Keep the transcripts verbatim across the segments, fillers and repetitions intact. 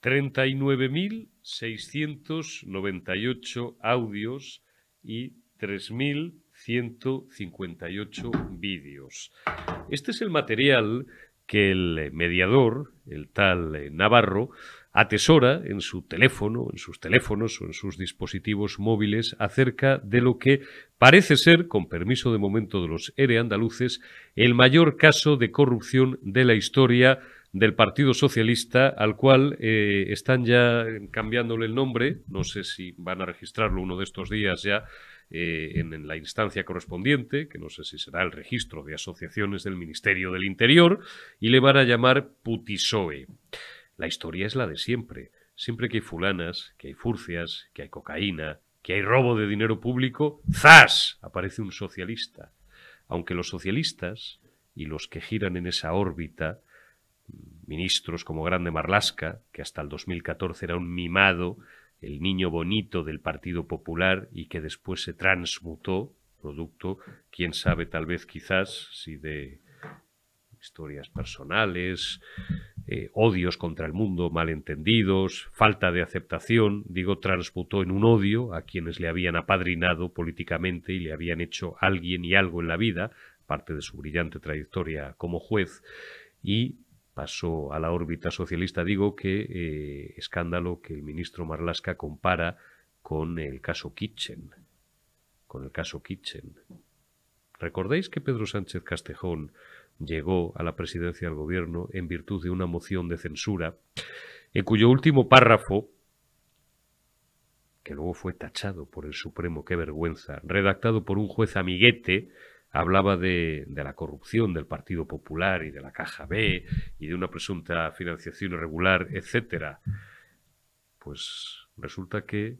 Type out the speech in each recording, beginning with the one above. treinta y nueve mil seiscientos noventa y ocho audios y tres mil ciento cincuenta y ocho vídeos. Este es el material que el mediador, el tal Navarro, atesora en su teléfono, en sus teléfonos o en sus dispositivos móviles acerca de lo que parece ser, con permiso de momento de los Ere Andaluces, el mayor caso de corrupción de la historia del Partido Socialista, al cual eh, están ya cambiándole el nombre. No sé si van a registrarlo uno de estos días ya eh, en, en la instancia correspondiente, que no sé si será el registro de asociaciones del Ministerio del Interior, y le van a llamar PutiSOE. La historia es la de siempre. Siempre que hay fulanas, que hay furcias, que hay cocaína, que hay robo de dinero público, ¡zas!, aparece un socialista. Aunque los socialistas y los que giran en esa órbita, ministros como Grande Marlaska, que hasta el dos mil catorce era un mimado, el niño bonito del Partido Popular y que después se transmutó, producto, quién sabe, tal vez, quizás, si de historias personales, eh, odios contra el mundo, malentendidos, falta de aceptación, digo, transmutó en un odio a quienes le habían apadrinado políticamente y le habían hecho alguien y algo en la vida, parte de su brillante trayectoria como juez, y pasó a la órbita socialista. Digo que eh, escándalo que el ministro Marlaska compara con el caso Kitchen. Con el caso Kitchen. ¿Recordáis que Pedro Sánchez Castejón llegó a la presidencia del gobierno en virtud de una moción de censura, en cuyo último párrafo, que luego fue tachado por el Supremo, qué vergüenza, redactado por un juez amiguete, hablaba de, de la corrupción del Partido Popular y de la Caja B y de una presunta financiación irregular, etcétera? Pues resulta que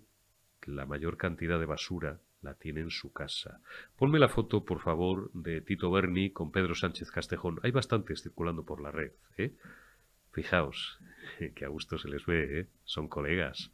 la mayor cantidad de basura la tiene en su casa. Ponme la foto, por favor, de Tito Berni con Pedro Sánchez Castejón. Hay bastantes circulando por la red, ¿eh? Fijaos, que a gusto se les ve, ¿eh? Son colegas,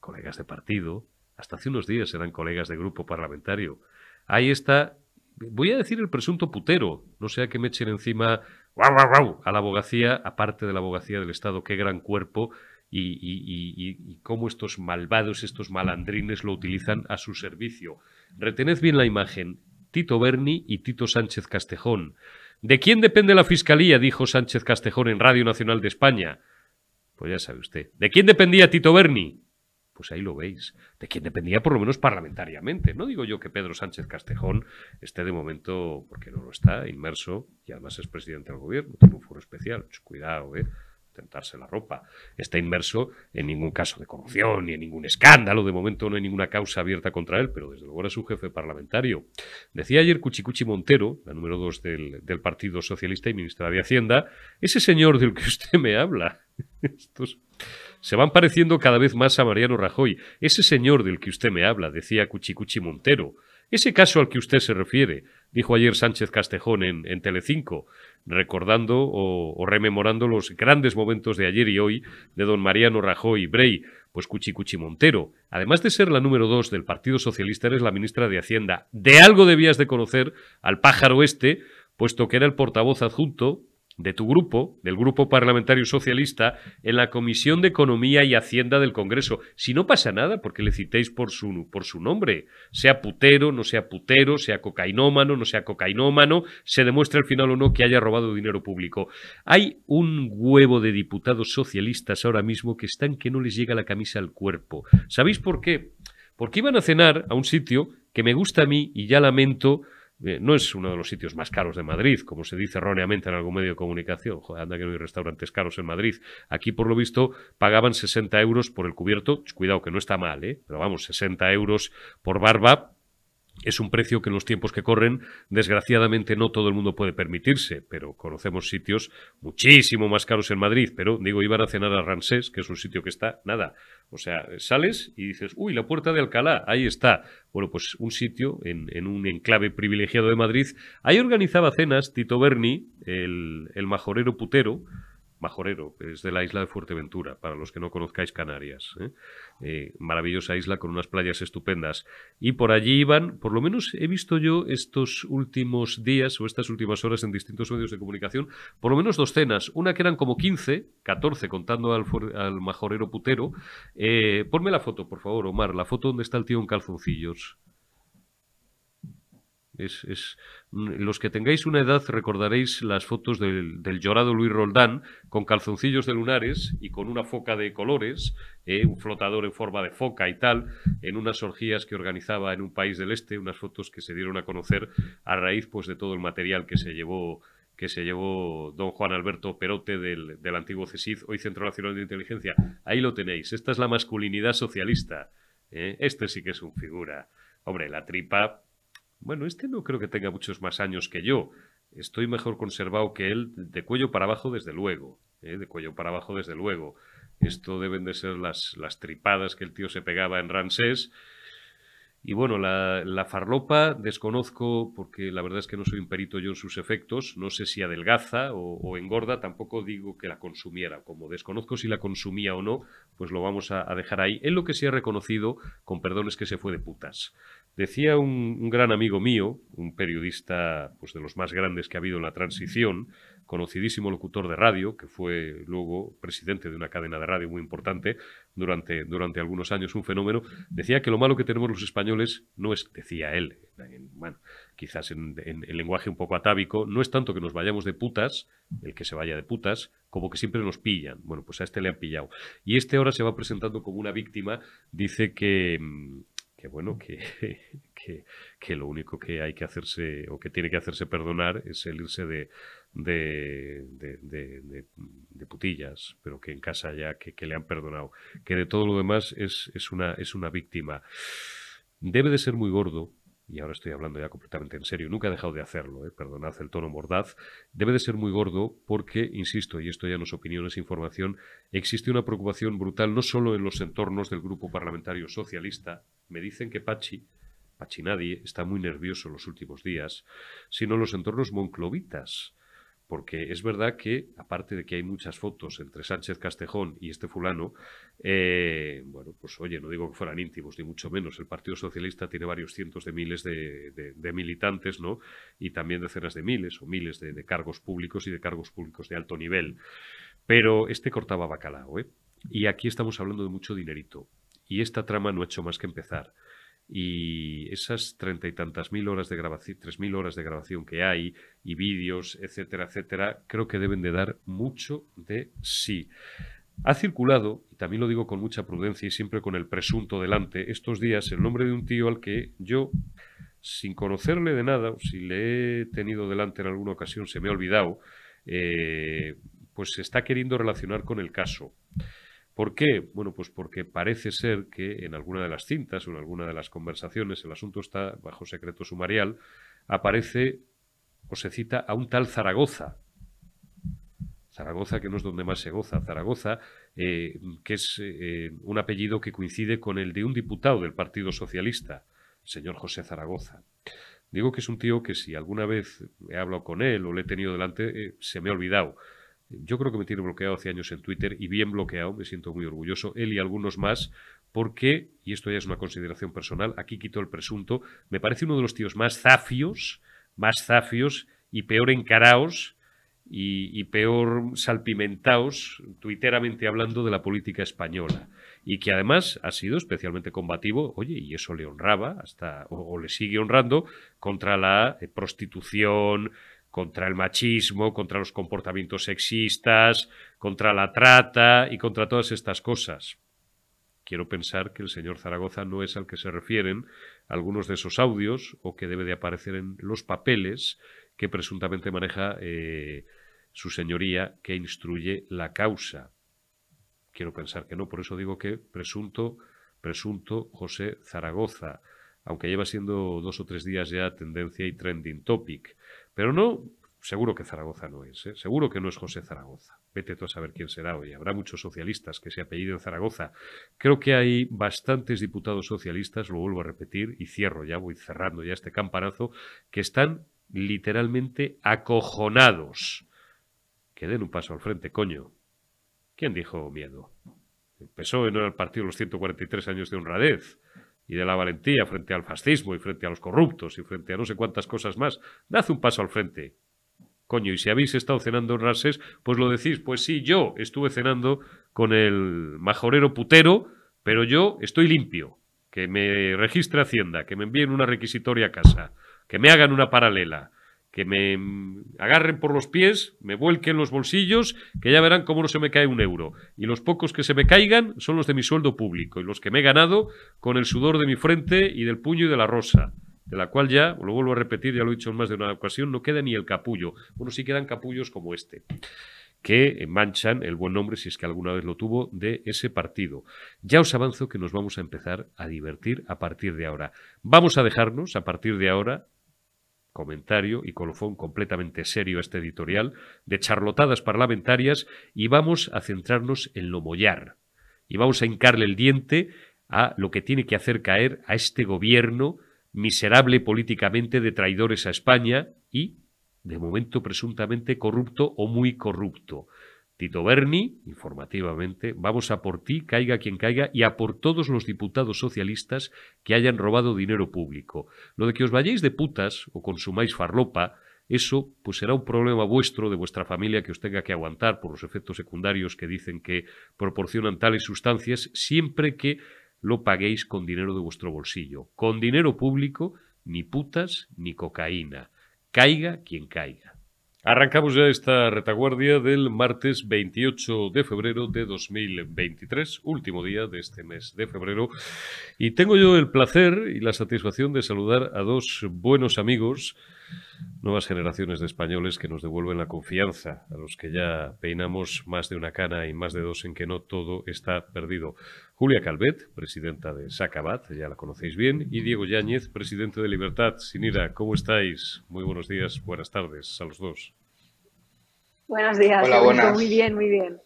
colegas de partido. Hasta hace unos días eran colegas de grupo parlamentario. Ahí está. Voy a decir el presunto putero, no sea que me echen encima guau, guau, guau, a la abogacía, aparte de la abogacía del Estado, qué gran cuerpo, y, y, y, y cómo estos malvados, estos malandrines lo utilizan a su servicio. Retened bien la imagen, Tito Berni y Tito Sánchez Castejón. ¿De quién depende la Fiscalía?, dijo Sánchez Castejón en Radio Nacional de España. Pues ya sabe usted, ¿de quién dependía Tito Berni? Pues ahí lo veis, de quien dependía por lo menos parlamentariamente. No digo yo que Pedro Sánchez Castejón esté de momento, porque no lo está, inmerso, y además es presidente del gobierno, tiene un foro especial, cuidado, eh, tentarse la ropa. Está inmerso en ningún caso de corrupción, ni en ningún escándalo, de momento no hay ninguna causa abierta contra él, pero desde luego era su jefe parlamentario. Decía ayer Cuchicuchi Montero, la número dos del, del Partido Socialista y ministra de Hacienda, ese señor del que usted me habla, estos se van pareciendo cada vez más a Mariano Rajoy. Ese señor del que usted me habla, decía Cuchicuchi Montero. Ese caso al que usted se refiere, dijo ayer Sánchez Castejón en, en Telecinco, recordando o, o rememorando los grandes momentos de ayer y hoy de don Mariano Rajoy Bray. Pues Cuchicuchi Montero, además de ser la número dos del Partido Socialista, eres la ministra de Hacienda. De algo debías de conocer al pájaro este, puesto que era el portavoz adjunto de tu grupo, del Grupo Parlamentario Socialista, en la Comisión de Economía y Hacienda del Congreso. Si no pasa nada, porque le citéis por su, por su nombre, sea putero, no sea putero, sea cocainómano, no sea cocainómano, se demuestra al final o no que haya robado dinero público. Hay un huevo de diputados socialistas ahora mismo que están que no les llega la camisa al cuerpo. ¿Sabéis por qué? Porque iban a cenar a un sitio que me gusta a mí y ya lamento. No es uno de los sitios más caros de Madrid, como se dice erróneamente en algún medio de comunicación. Joder, anda que no hay restaurantes caros en Madrid. Aquí, por lo visto, pagaban sesenta euros por el cubierto. Cuidado, que no está mal, ¿eh? Pero vamos, sesenta euros por barba es un precio que en los tiempos que corren, desgraciadamente, no todo el mundo puede permitirse. Pero conocemos sitios muchísimo más caros en Madrid. Pero, digo, iban a cenar a Ramsés, que es un sitio que está, nada. O sea, sales y dices, uy, la Puerta de Alcalá, ahí está. Bueno, pues un sitio en, en un enclave privilegiado de Madrid. Ahí organizaba cenas Tito Berni, el, el majorero putero, majorero, es de la isla de Fuerteventura, para los que no conozcáis Canarias, ¿eh? Eh, maravillosa isla con unas playas estupendas. Y por allí iban, por lo menos he visto yo estos últimos días o estas últimas horas en distintos medios de comunicación, por lo menos docenas, una que eran como quince, catorce, contando al, al majorero putero. Eh, ponme la foto, por favor, Omar, la foto donde está el tío en calzoncillos. Es, es, los que tengáis una edad recordaréis las fotos del, del llorado Luis Roldán con calzoncillos de lunares y con una foca de colores, eh, un flotador en forma de foca y tal, en unas orgías que organizaba en un país del este, unas fotos que se dieron a conocer a raíz pues de todo el material que se llevó que se llevó don Juan Alberto Perote del, del antiguo C S I C, hoy Centro Nacional de Inteligencia. Ahí lo tenéis, esta es la masculinidad socialista, eh, este sí que es un figura, hombre, la tripa. Bueno, este no creo que tenga muchos más años que yo. Estoy mejor conservado que él, de cuello para abajo, desde luego. ¿eh? De cuello para abajo, desde luego. Esto deben de ser las, las tripadas que el tío se pegaba en Ramsés. Y bueno, la, la farlopa desconozco, porque la verdad es que no soy un perito yo en sus efectos. No sé si adelgaza o, o engorda. Tampoco digo que la consumiera. Como desconozco si la consumía o no, pues lo vamos a, a dejar ahí. Él lo que sí ha reconocido, con perdón, es que se fue de putas. Decía un, un gran amigo mío, un periodista pues, de los más grandes que ha habido en la transición, conocidísimo locutor de radio, que fue luego presidente de una cadena de radio muy importante durante, durante algunos años, un fenómeno, decía que lo malo que tenemos los españoles no es, decía él, en, bueno, quizás en, en, en lenguaje un poco atávico, no es tanto que nos vayamos de putas, el que se vaya de putas, como que siempre nos pillan. Bueno, pues a este le han pillado. Y este ahora se va presentando como una víctima, dice que... que bueno, que, que, que lo único que hay que hacerse o que tiene que hacerse perdonar es el irse de, de, de, de, de, de putillas, pero que en casa ya que, que le han perdonado, que de todo lo demás es, es, una, es una víctima. Debe de ser muy gordo, y ahora estoy hablando ya completamente en serio, nunca he dejado de hacerlo, ¿eh? Perdonad el tono mordaz, debe de ser muy gordo porque, insisto, y esto ya no es opinión, es información, existe una preocupación brutal no solo en los entornos del grupo parlamentario socialista. Me dicen que Pachi, Pachi nadie, está muy nervioso los últimos días, sino en los entornos monclovitas. Porque es verdad que, aparte de que hay muchas fotos entre Sánchez Castejón y este fulano, eh, bueno, pues oye, no digo que fueran íntimos, ni mucho menos. El Partido Socialista tiene varios cientos de miles de, de, de militantes, ¿no? Y también decenas de miles o miles de, de cargos públicos y de cargos públicos de alto nivel. Pero este cortaba bacalao, ¿eh? Y aquí estamos hablando de mucho dinerito. Y esta trama no ha hecho más que empezar. Y esas treinta y tantas mil horas de grabación, tres mil horas de grabación que hay, y vídeos, etcétera, etcétera, creo que deben de dar mucho de sí. Ha circulado, y también lo digo con mucha prudencia y siempre con el presunto delante, estos días el nombre de un tío al que yo, sin conocerle de nada, o si le he tenido delante en alguna ocasión, se me ha olvidado, eh, pues se está queriendo relacionar con el caso. ¿Por qué? Bueno, pues porque parece ser que en alguna de las cintas o en alguna de las conversaciones, el asunto está bajo secreto sumarial, aparece o se cita a un tal Zaragoza. Zaragoza, que no es donde más se goza. Zaragoza, eh, que es eh, un apellido que coincide con el de un diputado del Partido Socialista, el señor José Zaragoza. Digo que es un tío que si alguna vez he hablado con él o le he tenido delante, eh, se me ha olvidado. Yo creo que me tiene bloqueado hace años en Twitter y bien bloqueado, me siento muy orgulloso, él y algunos más, porque, y esto ya es una consideración personal, aquí quito el presunto, me parece uno de los tíos más zafios, más zafios y peor encaraos y, y peor salpimentaos, tuiteramente hablando, de la política española. Y que además ha sido especialmente combativo, oye, y eso le honraba, hasta o, o le sigue honrando, contra la eh, prostitución, contra el machismo, contra los comportamientos sexistas, contra la trata y contra todas estas cosas. Quiero pensar que el señor Zaragoza no es al que se refieren algunos de esos audios o que debe de aparecer en los papeles que presuntamente maneja eh, su señoría que instruye la causa. Quiero pensar que no, por eso digo que presunto, presunto José Zaragoza, aunque lleva siendo dos o tres días ya tendencia y trending topic. Pero no, seguro que Zaragoza no es, ¿eh? Seguro que no es José Zaragoza. Vete tú a saber quién será hoy. Habrá muchos socialistas que se apelliden Zaragoza. Creo que hay bastantes diputados socialistas, lo vuelvo a repetir, y cierro ya, voy cerrando ya este campanazo, que están literalmente acojonados. Que den un paso al frente, coño. ¿Quién dijo miedo? El P S O E no era el partido de los ciento cuarenta y tres años de honradez y de la valentía frente al fascismo y frente a los corruptos y frente a no sé cuántas cosas más. Dad un paso al frente. Coño, y si habéis estado cenando en Ramsés, pues lo decís. Pues sí, yo estuve cenando con el majorero putero, pero yo estoy limpio. Que me registre Hacienda, que me envíen una requisitoria a casa, que me hagan una paralela, que me agarren por los pies, me vuelquen los bolsillos, que ya verán cómo no se me cae un euro. Y los pocos que se me caigan son los de mi sueldo público y los que me he ganado con el sudor de mi frente y del puño y de la rosa, de la cual ya, lo vuelvo a repetir, ya lo he dicho en más de una ocasión, no queda ni el capullo. Bueno, sí quedan capullos como este, que manchan el buen nombre, si es que alguna vez lo tuvo, de ese partido. Ya os avanzo que nos vamos a empezar a divertir a partir de ahora. Vamos a dejarnos a partir de ahora, comentario y colofón completamente serio a este editorial, de charlotadas parlamentarias, y vamos a centrarnos en lo mollar. Y vamos a hincarle el diente a lo que tiene que hacer caer a este gobierno miserable políticamente, de traidores a España y de momento presuntamente corrupto o muy corrupto. Tito Berni, informativamente, vamos a por ti, caiga quien caiga, y a por todos los diputados socialistas que hayan robado dinero público. Lo de que os vayáis de putas o consumáis farlopa, eso pues será un problema vuestro, de vuestra familia, que os tenga que aguantar por los efectos secundarios que dicen que proporcionan tales sustancias, siempre que lo paguéis con dinero de vuestro bolsillo. Con dinero público, ni putas ni cocaína. Caiga quien caiga. Arrancamos ya esta retaguardia del martes veintiocho de febrero de dos mil veintitrés, último día de este mes de febrero, y tengo yo el placer y la satisfacción de saludar a dos buenos amigos, nuevas generaciones de españoles que nos devuelven la confianza, a los que ya peinamos más de una cana y más de dos en que no todo está perdido. Júlia Calvet, presidenta de S'ha Acabat, ya la conocéis bien, y Diego Yáñez, presidente de Libertad Sin Ira. ¿Cómo estáis? Muy buenos días, buenas tardes a los dos. Buenos días. Hola, buenas. Muy bien, muy bien.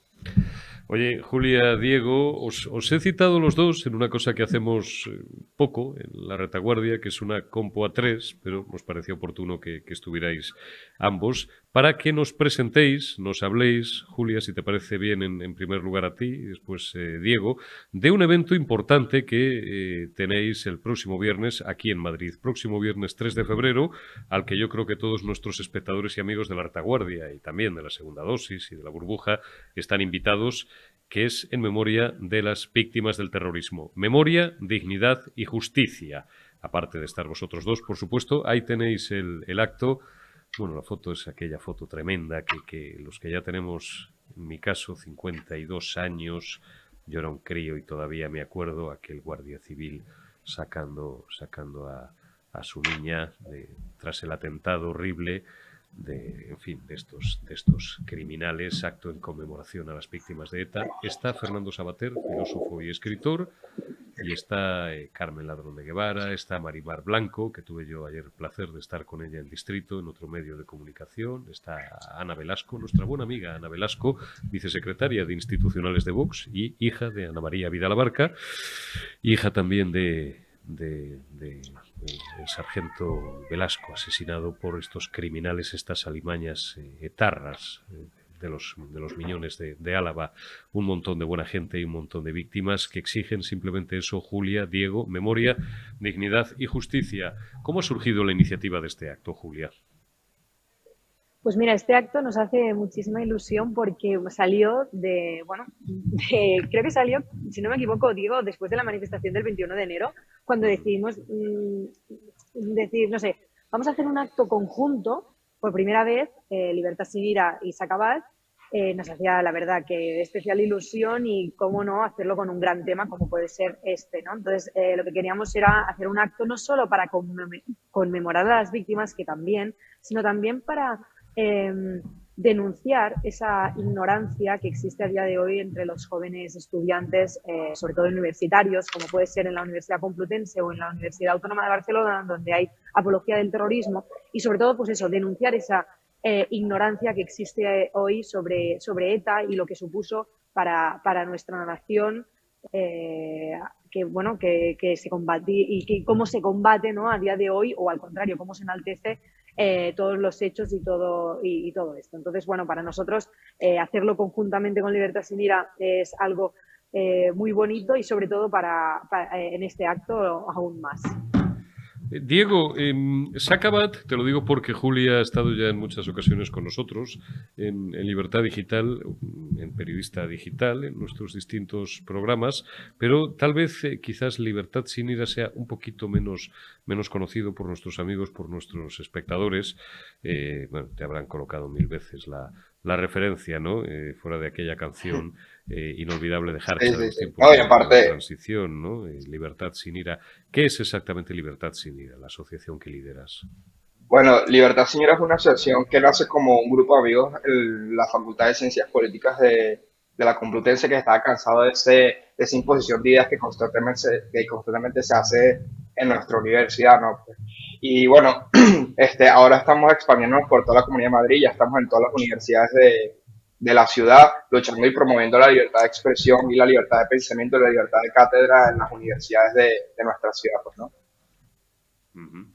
Oye, Júlia, Diego, os, os he citado los dos en una cosa que hacemos poco en La Retaguardia, que es una compo a tres, pero nos pareció oportuno que, que estuvierais ambos para que nos presentéis, nos habléis, Júlia, si te parece bien, en, en primer lugar a ti, y después eh, Diego, de un evento importante que eh, tenéis el próximo viernes aquí en Madrid, próximo viernes tres de febrero, al que yo creo que todos nuestros espectadores y amigos de La Retaguardia y también de La Segunda Dosis y de La Burbuja están invitados, que es en memoria de las víctimas del terrorismo. Memoria, dignidad y justicia. Aparte de estar vosotros dos, por supuesto, ahí tenéis el, el acto. Bueno, la foto es aquella foto tremenda que, que los que ya tenemos, en mi caso, cincuenta y dos años, yo era un crío y todavía me acuerdo aquel guardia civil sacando, sacando a, a su niña de, tras el atentado horrible de, en fin, de estos, de estos criminales, acto en conmemoración a las víctimas de ETA. Está Fernando Savater, filósofo y escritor, y está eh, Carmen Ladrón de Guevara, está Marimar Blanco, que tuve yo ayer el placer de estar con ella en Distrito, en otro medio de comunicación, está Ana Velasco, nuestra buena amiga Ana Velasco, vicesecretaria de Institucionales de Vox y hija de Ana María Vidalabarca, hija también de... De, de, de el sargento Velasco, asesinado por estos criminales, estas alimañas eh, etarras eh, de, los, de los Miñones de, de Álava. Un montón de buena gente y un montón de víctimas que exigen simplemente eso, Júlia, Diego, memoria, dignidad y justicia. ¿Cómo ha surgido la iniciativa de este acto, Júlia? Pues mira, este acto nos hace muchísima ilusión porque salió de, bueno, de, creo que salió, si no me equivoco, Diego, después de la manifestación del veintiuno de enero, cuando decidimos mmm, decir, no sé, vamos a hacer un acto conjunto, por primera vez, eh, Libertad Sin Ira y S'ha Acabat. Eh, nos hacía, la verdad, que especial ilusión y, cómo no, hacerlo con un gran tema como puede ser este, ¿no? Entonces, eh, lo que queríamos era hacer un acto no solo para conmemorar a las víctimas, que también, sino también para Eh, denunciar esa ignorancia que existe a día de hoy entre los jóvenes estudiantes, eh, sobre todo universitarios, como puede ser en la Universidad Complutense o en la Universidad Autónoma de Barcelona, donde hay apología del terrorismo, y sobre todo, pues eso, denunciar esa eh, ignorancia que existe hoy sobre, sobre ETA y lo que supuso para, para nuestra nación, eh, que, bueno, que, que se combate y que, cómo se combate, ¿no?, a día de hoy, o al contrario, cómo se enaltece eh, todos los hechos y todo, y, y todo esto. Entonces, bueno, para nosotros eh, hacerlo conjuntamente con Libertad Sin Ira es algo eh, muy bonito y sobre todo para, para, en este acto aún más. Diego, eh, S'ha Acabat, te lo digo porque Julia ha estado ya en muchas ocasiones con nosotros en, en Libertad Digital, en Periodista Digital, en nuestros distintos programas, pero tal vez eh, quizás Libertad Sin Ira sea un poquito menos, menos conocido por nuestros amigos, por nuestros espectadores. Eh, bueno, te habrán colocado mil veces la, la referencia, ¿no? Eh, fuera de aquella canción eh, inolvidable de Harcha, sí, sí, sí. de los tiempos no, de aparte... la transición, ¿no? Eh, Libertad Sin Ira. ¿Qué es exactamente Libertad Sin Ira, la asociación que lideras? Bueno, Libertad Sin Ira es una asociación que nace como un grupo de amigos en la Facultad de Ciencias Políticas de, de la Complutense, que estaba cansado de, ese, de esa imposición de ideas que constantemente se, que constantemente se hace en nuestra universidad, ¿no? Y bueno, este, ahora estamos expandiéndonos por toda la Comunidad de Madrid, ya estamos en todas las universidades de, de la ciudad, luchando y promoviendo la libertad de expresión y la libertad de pensamiento y la libertad de cátedra en las universidades de, de nuestra ciudad, pues, ¿no? Uh-huh.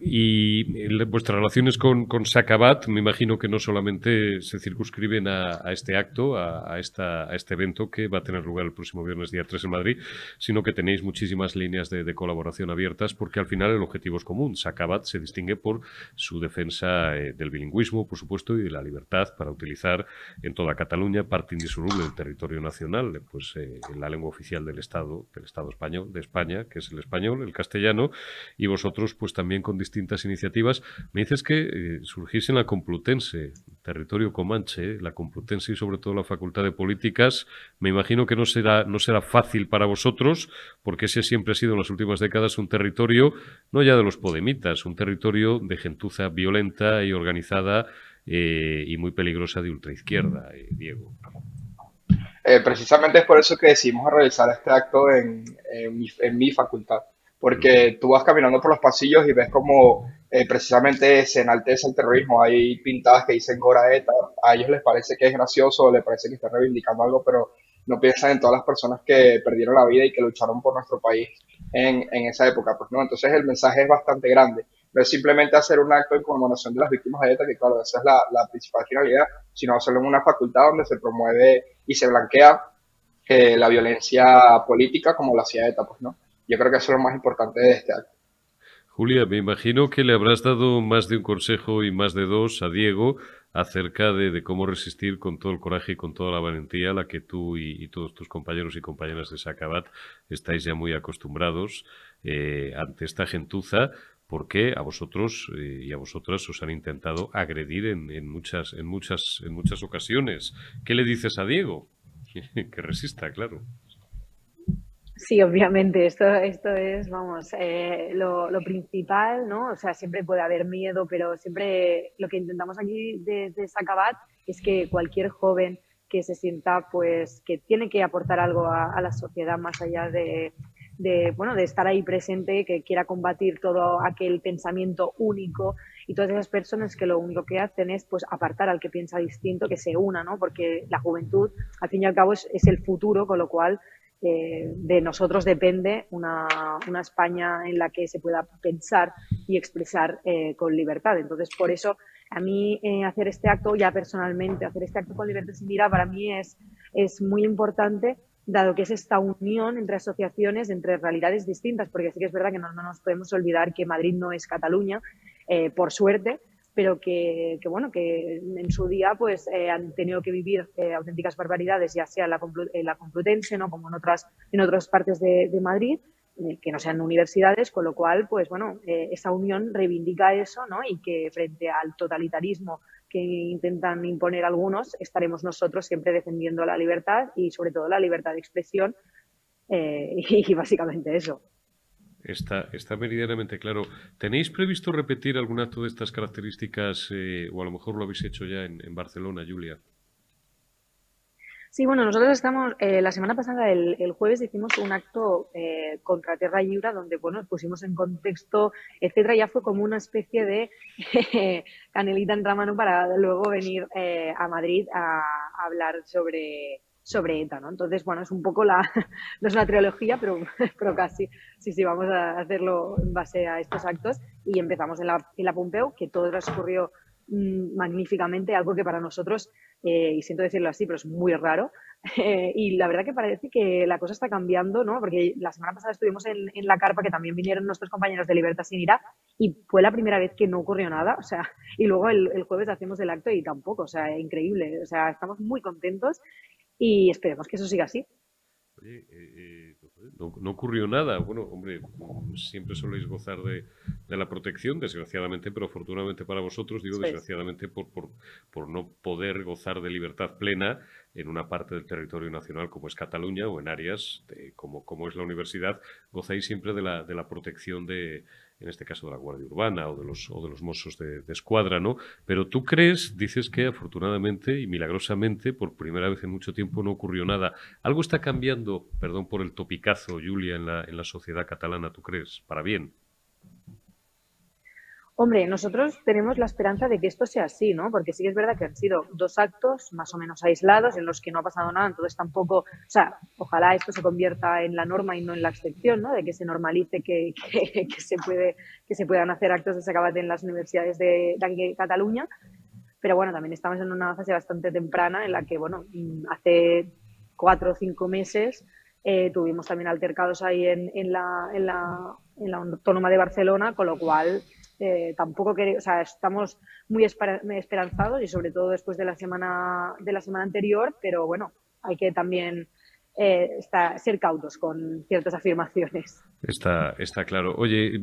Y vuestras relaciones con, con S'ha Acabat, me imagino que no solamente se circunscriben a, a este acto, a, a, esta, a este evento que va a tener lugar el próximo viernes día tres en Madrid, sino que tenéis muchísimas líneas de, de colaboración abiertas porque al final el objetivo es común. S'ha Acabat se distingue por su defensa eh, del bilingüismo, por supuesto, y de la libertad para utilizar en toda Cataluña parte indisoluble del territorio nacional, pues eh, la lengua oficial del Estado, del Estado español, de España, que es el español, el castellano, y vosotros pues también con distintas iniciativas. Me dices que eh, surgís en la Complutense, territorio comanche, la Complutense y sobre todo la Facultad de Políticas. Me imagino que no será, no será fácil para vosotros, porque ese siempre ha sido en las últimas décadas un territorio, no ya de los podemitas, un territorio de gentuza violenta y organizada eh, y muy peligrosa de ultraizquierda, eh, Diego. Eh, precisamente es por eso que decidimos realizar este acto en, en, mi, en mi facultad. Porque tú vas caminando por los pasillos y ves como eh, precisamente se enaltece el terrorismo. Hay pintadas que dicen "Gora ETA", a ellos les parece que es gracioso, les parece que están reivindicando algo, pero no piensan en todas las personas que perdieron la vida y que lucharon por nuestro país en, en esa época. Pues no, entonces el mensaje es bastante grande. No es simplemente hacer un acto en conmemoración de las víctimas de ETA, que claro, esa es la, la principal finalidad, sino hacerlo en una facultad donde se promueve y se blanquea eh, la violencia política como la hacía ETA, pues no. Yo creo que eso es lo más importante de este acto. Julia, me imagino que le habrás dado más de un consejo y más de dos a Diego acerca de, de cómo resistir con todo el coraje y con toda la valentía a la que tú y, y todos tus compañeros y compañeras de S'ha Acabat estáis ya muy acostumbrados eh, ante esta gentuza, porque a vosotros eh, y a vosotras os han intentado agredir en, en, muchas, en, muchas, en muchas ocasiones. ¿Qué le dices a Diego? Que resista, claro. Sí, obviamente, esto, esto es, vamos, eh, lo, lo principal, ¿no? O sea, siempre puede haber miedo, pero siempre lo que intentamos aquí desde S'ha Acabat es que cualquier joven que se sienta, pues, que tiene que aportar algo a, a la sociedad más allá de, de, bueno, de estar ahí presente, que quiera combatir todo aquel pensamiento único y todas esas personas que lo único que hacen es, pues, apartar al que piensa distinto, que se una, ¿no? Porque la juventud, al fin y al cabo, es, es el futuro, con lo cual... Eh, de nosotros depende una, una España en la que se pueda pensar y expresar eh, con libertad. Entonces, por eso, a mí eh, hacer este acto, ya personalmente, hacer este acto con Libertad Sin Ira, para mí es, es muy importante, dado que es esta unión entre asociaciones, entre realidades distintas, porque sí que es verdad que no, no nos podemos olvidar que Madrid no es Cataluña, eh, por suerte, pero que, que, bueno, que en su día pues, eh, han tenido que vivir eh, auténticas barbaridades, ya sea en la, Complu en la Complutense, ¿no? Como en otras, en otras partes de, de Madrid, eh, que no sean universidades, con lo cual, pues bueno, eh, esa unión reivindica eso, ¿no? Y que frente al totalitarismo que intentan imponer algunos, estaremos nosotros siempre defendiendo la libertad y sobre todo la libertad de expresión eh, y básicamente eso. Está, está meridianamente claro. ¿Tenéis previsto repetir algún acto de estas características eh, o a lo mejor lo habéis hecho ya en, en Barcelona, Julia? Sí, bueno, nosotros estamos, eh, la semana pasada, el, el jueves, hicimos un acto eh, contra Terra Lliure, donde, bueno, pusimos en contexto, etcétera, ya fue como una especie de eh, canelita en la mano para luego venir eh, a Madrid a, a hablar sobre... sobre ETA, ¿no? Entonces, bueno, es un poco la, no es una trilogía, pero, pero casi, sí, sí, vamos a hacerlo en base a estos actos, y empezamos en la, en la Pompeu, que todo transcurrió mmm, magníficamente, algo que para nosotros, eh, y siento decirlo así, pero es muy raro, eh, y la verdad que parece que la cosa está cambiando, ¿no? Porque la semana pasada estuvimos en, en la carpa, que también vinieron nuestros compañeros de Libertad Sin Ira, y fue la primera vez que no ocurrió nada, o sea, y luego el, el jueves hacemos el acto y tampoco, o sea, increíble, o sea, estamos muy contentos y esperemos que eso siga así. Oye, eh, eh, no, no ocurrió nada. Bueno, hombre, siempre soléis gozar de, de la protección, desgraciadamente, pero afortunadamente para vosotros, digo desgraciadamente por, por, por no poder gozar de libertad plena en una parte del territorio nacional como es Cataluña o en áreas de, como, como es la universidad, gozáis siempre de la, de la protección de, en este caso, de la Guardia Urbana o de los, o de los Mossos de, de Escuadra, ¿no? Pero tú crees, dices que afortunadamente y milagrosamente, por primera vez en mucho tiempo no ocurrió nada. ¿Algo está cambiando, perdón por el topicazo, Júlia, en la, en la sociedad catalana, tú crees, para bien? Hombre, nosotros tenemos la esperanza de que esto sea así, ¿no? Porque sí que es verdad que han sido dos actos más o menos aislados en los que no ha pasado nada, entonces tampoco, o sea, ojalá esto se convierta en la norma y no en la excepción, ¿no? De que se normalice que, que, que, se, puede, que se puedan hacer actos de S'ha Acabat en las universidades de, de Cataluña, pero bueno, también estamos en una fase bastante temprana en la que, bueno, hace cuatro o cinco meses eh, tuvimos también altercados ahí en, en, la, en, la, en la Autónoma de Barcelona, con lo cual... Eh, tampoco queremos, o sea, estamos muy esperanzados y sobre todo después de la semana de la semana anterior, pero bueno, hay que también eh, estar, ser cautos con ciertas afirmaciones. Está, está claro. Oye,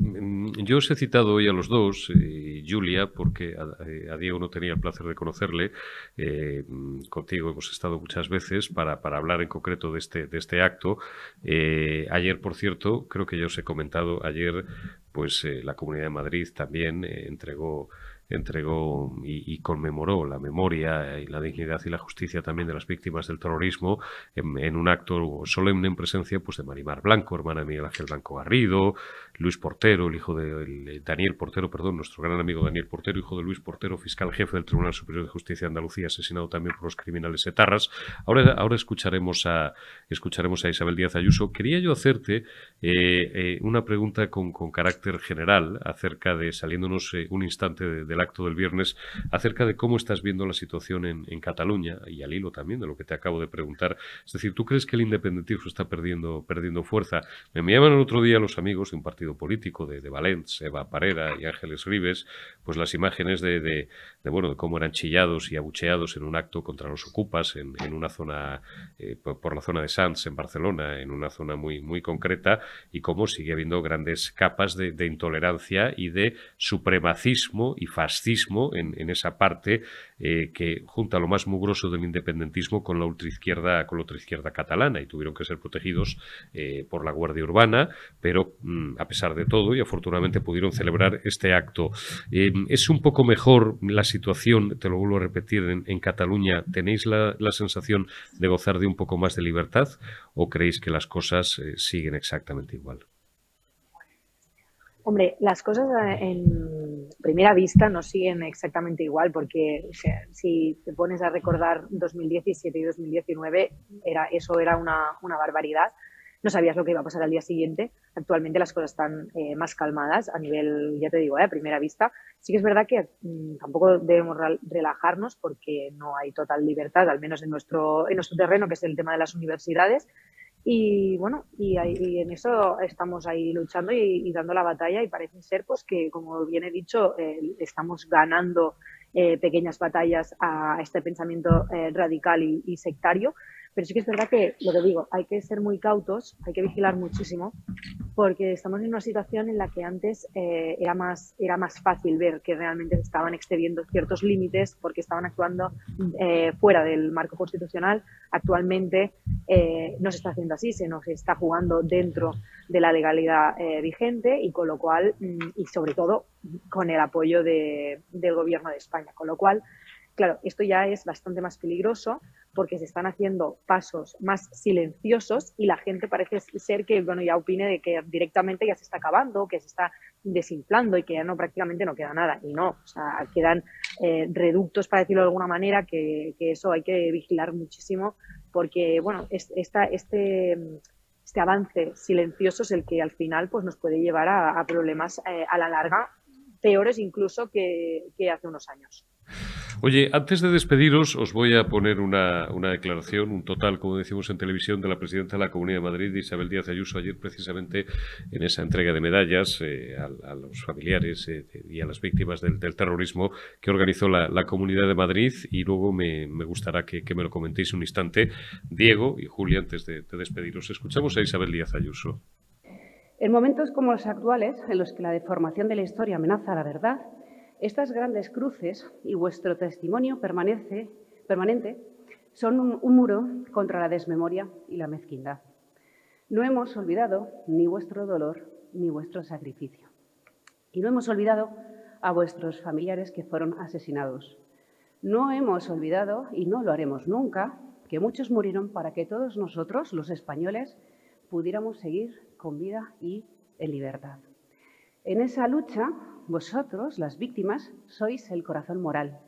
yo os he citado hoy a los dos, eh, Júlia, porque a, a Diego no tenía el placer de conocerle. Eh, contigo hemos estado muchas veces para, para hablar en concreto de este, de este acto. Eh, ayer, por cierto, creo que ya os he comentado, ayer pues eh, la Comunidad de Madrid también eh, entregó... entregó y, y conmemoró la memoria y la dignidad y la justicia también de las víctimas del terrorismo en, en un acto solemne en presencia pues de Marimar Blanco, hermana de Miguel Ángel Blanco Garrido, Luis Portero, el hijo de el, Daniel Portero, perdón, nuestro gran amigo Daniel Portero, hijo de Luis Portero, fiscal jefe del Tribunal Superior de Justicia de Andalucía, asesinado también por los criminales etarras. Ahora, ahora escucharemos a escucharemos a Isabel Díaz Ayuso. Quería yo hacerte eh, eh, una pregunta con, con carácter general acerca de, saliéndonos eh, un instante de, de el acto del viernes, acerca de cómo estás viendo la situación en, en Cataluña y al hilo también de lo que te acabo de preguntar. Es decir, ¿tú crees que el independentismo está perdiendo perdiendo fuerza? Me, me llaman el otro día los amigos de un partido político de, de Valens, Eva Parera y Ángeles Rives, pues las imágenes de, de, de bueno de cómo eran chillados y abucheados en un acto contra los ocupas en, en una zona, eh, por, por la zona de Sants en Barcelona, en una zona muy, muy concreta, y cómo sigue habiendo grandes capas de, de intolerancia y de supremacismo y fascismo en, en esa parte eh, que junta lo más mugroso del independentismo con la ultraizquierda, con la ultraizquierda catalana, y tuvieron que ser protegidos eh, por la Guardia Urbana, pero mm, a pesar de todo y afortunadamente pudieron celebrar este acto. Eh, ¿Es un poco mejor la situación, te lo vuelvo a repetir, en, en Cataluña? ¿Tenéis la, la sensación de gozar de un poco más de libertad o creéis que las cosas eh, siguen exactamente igual? Hombre, las cosas en primera vista no siguen exactamente igual, porque o sea, si te pones a recordar dos mil diecisiete y dos mil diecinueve, era, eso era una, una barbaridad. No sabías lo que iba a pasar al día siguiente. Actualmente las cosas están eh, más calmadas a nivel, ya te digo, eh, a primera vista. Sí que es verdad que mm, tampoco debemos relajarnos porque no hay total libertad, al menos en nuestro, en nuestro terreno, que es el tema de las universidades. Y bueno, y, ahí, y en eso estamos ahí luchando y, y dando la batalla, y parece ser pues que, como bien he dicho, eh, estamos ganando eh, pequeñas batallas a este pensamiento eh, radical y, y sectario. Pero sí que es verdad que, lo que digo, hay que ser muy cautos, hay que vigilar muchísimo, porque estamos en una situación en la que antes eh, era más, era más fácil ver que realmente se estaban excediendo ciertos límites porque estaban actuando eh, fuera del marco constitucional. Actualmente eh, no se está haciendo así, se nos está jugando dentro de la legalidad eh, vigente, y con lo cual, y sobre todo con el apoyo de, del Gobierno de España, con lo cual... Claro, esto ya es bastante más peligroso porque se están haciendo pasos más silenciosos y la gente parece ser que, bueno, ya opine de que directamente ya se está acabando, que se está desinflando y que ya no, prácticamente no queda nada. Y no, o sea, quedan eh, reductos, para decirlo de alguna manera, que, que eso hay que vigilar muchísimo porque bueno, esta, este, este avance silencioso es el que al final pues, nos puede llevar a, a problemas eh, a la larga, peores incluso que, que hace unos años. Oye, antes de despediros, os voy a poner una, una declaración, un total, como decimos en televisión, de la presidenta de la Comunidad de Madrid, Isabel Díaz Ayuso, ayer precisamente en esa entrega de medallas eh, a, a los familiares eh, y a las víctimas del, del terrorismo que organizó la, la Comunidad de Madrid, y luego me, me gustará que, que me lo comentéis un instante. Diego y Julia, antes de, de despediros, escuchamos a Isabel Díaz Ayuso. En momentos como los actuales, en los que la deformación de la historia amenaza la verdad, estas grandes cruces y vuestro testimonio permanece, permanente son un, un muro contra la desmemoria y la mezquindad. No hemos olvidado ni vuestro dolor ni vuestro sacrificio. Y no hemos olvidado a vuestros familiares que fueron asesinados. No hemos olvidado, y no lo haremos nunca, que muchos murieron para que todos nosotros, los españoles, pudiéramos seguir con vida y en libertad. En esa lucha, vosotros, las víctimas, sois el corazón moral,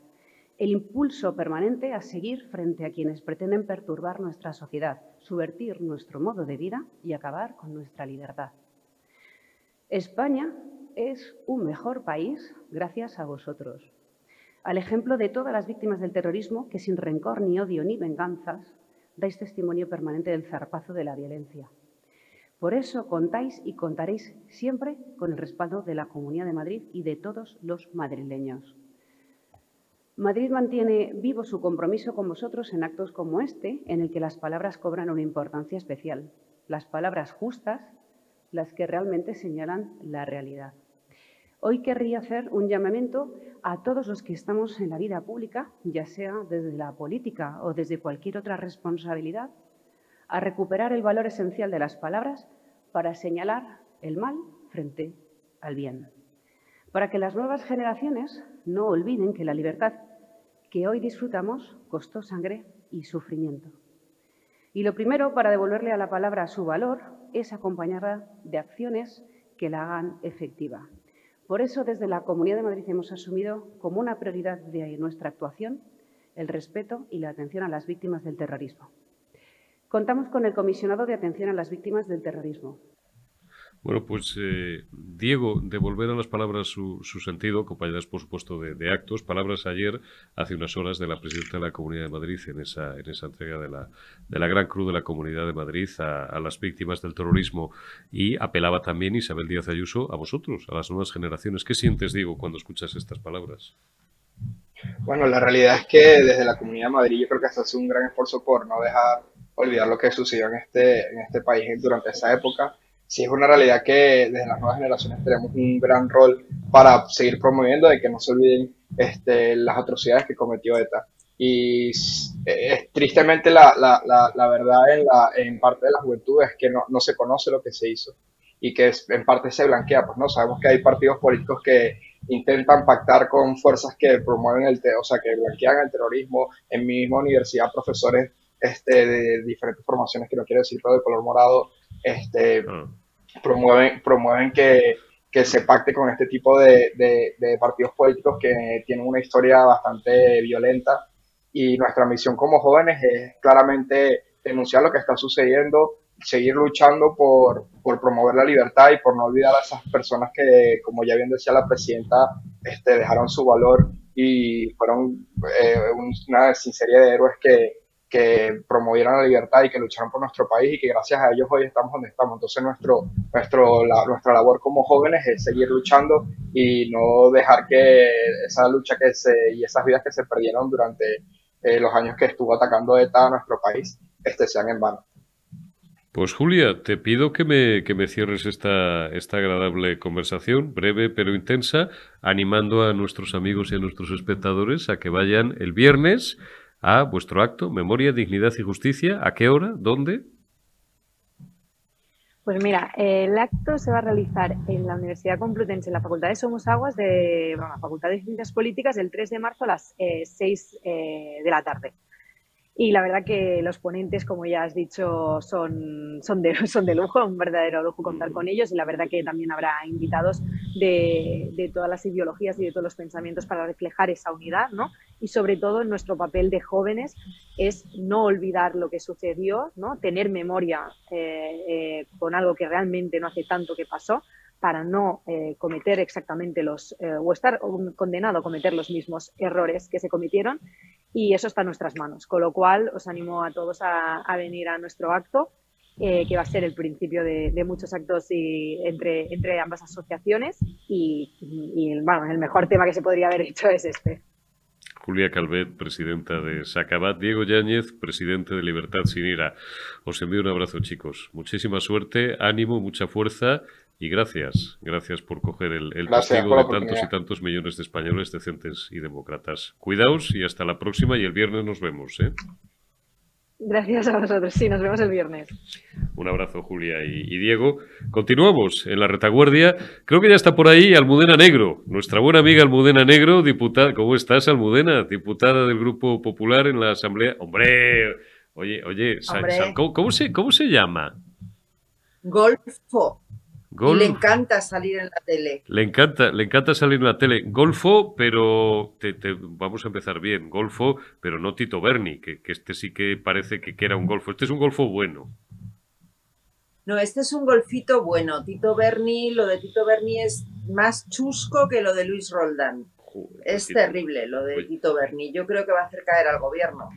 el impulso permanente a seguir frente a quienes pretenden perturbar nuestra sociedad, subvertir nuestro modo de vida y acabar con nuestra libertad. España es un mejor país gracias a vosotros, al ejemplo de todas las víctimas del terrorismo que sin rencor, ni odio, ni venganzas, dais testimonio permanente del zarpazo de la violencia. Por eso contáis y contaréis siempre con el respaldo de la Comunidad de Madrid y de todos los madrileños. Madrid mantiene vivo su compromiso con vosotros en actos como este, en el que las palabras cobran una importancia especial. Las palabras justas, las que realmente señalan la realidad. Hoy querría hacer un llamamiento a todos los que estamos en la vida pública, ya sea desde la política o desde cualquier otra responsabilidad, a recuperar el valor esencial de las palabras para señalar el mal frente al bien, para que las nuevas generaciones no olviden que la libertad que hoy disfrutamos costó sangre y sufrimiento. Y lo primero para devolverle a la palabra su valor es acompañarla de acciones que la hagan efectiva. Por eso, desde la Comunidad de Madrid hemos asumido como una prioridad de nuestra actuación el respeto y la atención a las víctimas del terrorismo. Contamos con el comisionado de atención a las víctimas del terrorismo. Bueno, pues eh, Diego, devolver a las palabras su, su sentido, acompañadas por supuesto de, de actos, palabras ayer, hace unas horas, de la presidenta de la Comunidad de Madrid en esa, en esa entrega de la, de la Gran Cruz de la Comunidad de Madrid a, a las víctimas del terrorismo, y apelaba también Isabel Díaz Ayuso a vosotros, a las nuevas generaciones. ¿Qué sientes, Diego, cuando escuchas estas palabras? Bueno, la realidad es que desde la Comunidad de Madrid yo creo que se hace un gran esfuerzo por no dejar olvidar lo que sucedió en este, en este país durante esa época. Sí es una realidad que desde las nuevas generaciones tenemos un gran rol para seguir promoviendo de que no se olviden este, las atrocidades que cometió ETA. Y eh, tristemente la, la, la, la verdad en, la, en parte de la juventud es que no, no se conoce lo que se hizo y que es, en parte se blanquea. Pues no, sabemos que hay partidos políticos que intentan pactar con fuerzas que promueven el, o sea, que blanquean el terrorismo. En mi misma universidad, profesores Este, de diferentes formaciones, que no quiero decir todo de color morado, este, mm. promueven, promueven que, que se pacte con este tipo de, de, de partidos políticos que tienen una historia bastante violenta, y nuestra misión como jóvenes es claramente denunciar lo que está sucediendo, seguir luchando por, por promover la libertad y por no olvidar a esas personas que, como ya bien decía la presidenta, este, dejaron su valor y fueron eh, una sinceridad de héroes que que promovieron la libertad y que lucharon por nuestro país, y que gracias a ellos hoy estamos donde estamos. Entonces nuestro, nuestro, la, nuestra labor como jóvenes es seguir luchando y no dejar que esa lucha que se, y esas vidas que se perdieron durante eh, los años que estuvo atacando ETA a nuestro país este, sean en vano. Pues Julia, te pido que me, que me cierres esta, esta agradable conversación, breve pero intensa, animando a nuestros amigos y a nuestros espectadores a que vayan el viernes a vuestro acto, Memoria, Dignidad y Justicia. ¿A qué hora? ¿Dónde? Pues mira, el acto se va a realizar en la Universidad Complutense, en la Facultad de Somos Aguas, de bueno, la Facultad de Ciencias Políticas, el tres de marzo a las eh, seis eh, de la tarde. Y la verdad que los ponentes, como ya has dicho, son, son, de, son de lujo, un verdadero lujo contar con ellos, y la verdad que también habrá invitados de, de todas las ideologías y de todos los pensamientos para reflejar esa unidad, ¿no? Y sobre todo nuestro papel de jóvenes es no olvidar lo que sucedió, ¿no? Tener memoria eh, eh, con algo que realmente no hace tanto que pasó, para no eh, cometer exactamente los, eh, o estar condenado a cometer los mismos errores que se cometieron, y eso está en nuestras manos. Con lo cual, os animo a todos a, a venir a nuestro acto, eh, que va a ser el principio de, de muchos actos y entre, entre ambas asociaciones, y, y, y bueno, el mejor tema que se podría haber hecho es este. Júlia Calvet, presidenta de S'ha Acabat. Diego Yáñez, presidente de Libertad Sin Ira. Os envío un abrazo, chicos. Muchísima suerte, ánimo, mucha fuerza. Y gracias, gracias por coger el, el testigo de tantos y tantos millones de españoles decentes y demócratas. Cuidaos y hasta la próxima, y el viernes nos vemos, ¿eh? Gracias a vosotros, sí, nos vemos el viernes. Un abrazo, Julia y, y Diego. Continuamos en La Retaguardia. Creo que ya está por ahí Almudena Negro, nuestra buena amiga Almudena Negro, diputada. ¿Cómo estás, Almudena? Diputada del Grupo Popular en la Asamblea. ¡Hombre! Oye, oye, Hombre. Sal, sal, ¿cómo, cómo, se, ¿cómo se llama? Golfo. Golf. Le encanta salir en la tele. Le encanta, le encanta salir en la tele. Golfo, pero te, te, vamos a empezar bien. Golfo, pero no Tito Berni, que, que este sí que parece que, que era un golfo. Este es un golfo bueno. No, este es un golfito bueno. Tito Berni, lo de Tito Berni es más chusco que lo de Luis Roldán. Joder, es Tito. Terrible lo de Oye. Tito Berni. Yo creo que va a hacer caer al gobierno.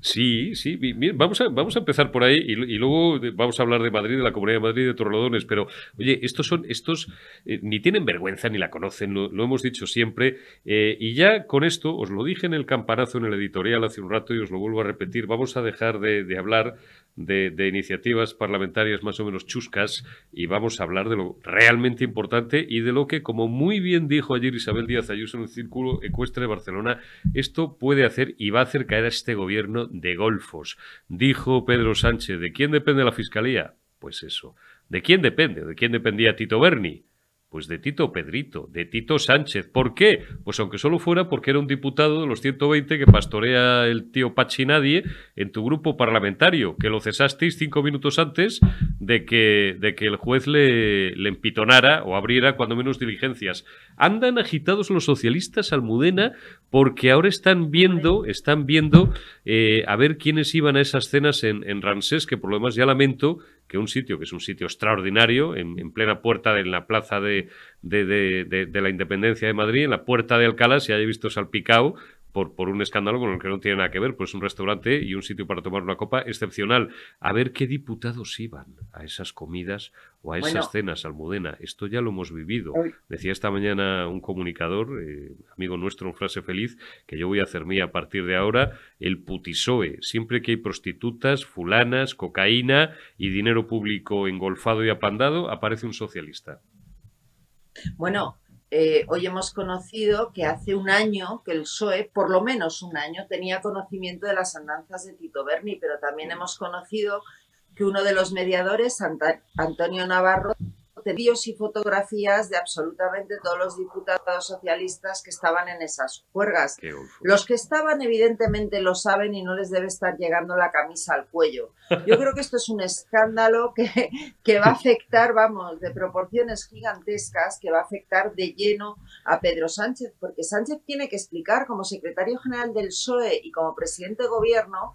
Sí, sí. Bien, vamos a, vamos a empezar por ahí y, y luego vamos a hablar de Madrid, de la Comunidad de Madrid, de Torrelodones. Pero, oye, estos son, estos eh, ni tienen vergüenza ni la conocen, lo, lo hemos dicho siempre. Eh, y ya con esto, os lo dije en el campanazo, en el editorial hace un rato y os lo vuelvo a repetir, vamos a dejar de, de hablar de, de iniciativas parlamentarias más o menos chuscas y vamos a hablar de lo realmente importante y de lo que, como muy bien dijo ayer Isabel Díaz Ayuso en el Círculo Ecuestre de Barcelona, esto puede hacer y va a hacer caer a este gobierno de golfos. Dijo Pedro Sánchez, ¿de quién depende la Fiscalía? Pues eso. ¿De quién depende? ¿De quién dependía Tito Berni? Pues de Tito Pedrito, de Tito Sánchez. ¿Por qué? Pues aunque solo fuera porque era un diputado de los ciento veinte que pastorea el tío Pachi nadie en tu grupo parlamentario, que lo cesasteis cinco minutos antes de que, de que el juez le, le empitonara o abriera cuando menos diligencias. Andan agitados los socialistas, Almudena, porque ahora están viendo, están viendo eh, a ver quiénes iban a esas cenas en, en Ramsés, que por lo demás ya lamento que un sitio, que es un sitio extraordinario, en, en plena puerta de en la plaza de, de, de, de, de la Independencia de Madrid, en la puerta de Alcalá, se haya visto salpicado por, por un escándalo con el que no tiene nada que ver, pues un restaurante y un sitio para tomar una copa excepcional. A ver qué diputados iban a esas comidas o a esas bueno. cenas, Almudena. Esto ya lo hemos vivido. Decía esta mañana un comunicador, eh, amigo nuestro, en Frase Feliz, que yo voy a hacer mía a partir de ahora, el PutiSOE. Siempre que hay prostitutas, fulanas, cocaína y dinero público engolfado y apandado, aparece un socialista. Bueno, eh, hoy hemos conocido que hace un año que el P S O E, por lo menos un año, tenía conocimiento de las andanzas de Tito Berni, pero también hemos conocido que uno de los mediadores, Antonio Navarro, tenía vídeos y fotografías de absolutamente todos los diputados socialistas que estaban en esas juergas. Los que estaban evidentemente lo saben y no les debe estar llegando la camisa al cuello. Yo creo que esto es un escándalo que, que va a afectar, vamos, de proporciones gigantescas, que va a afectar de lleno a Pedro Sánchez, porque Sánchez tiene que explicar como secretario general del P S O E y como presidente de gobierno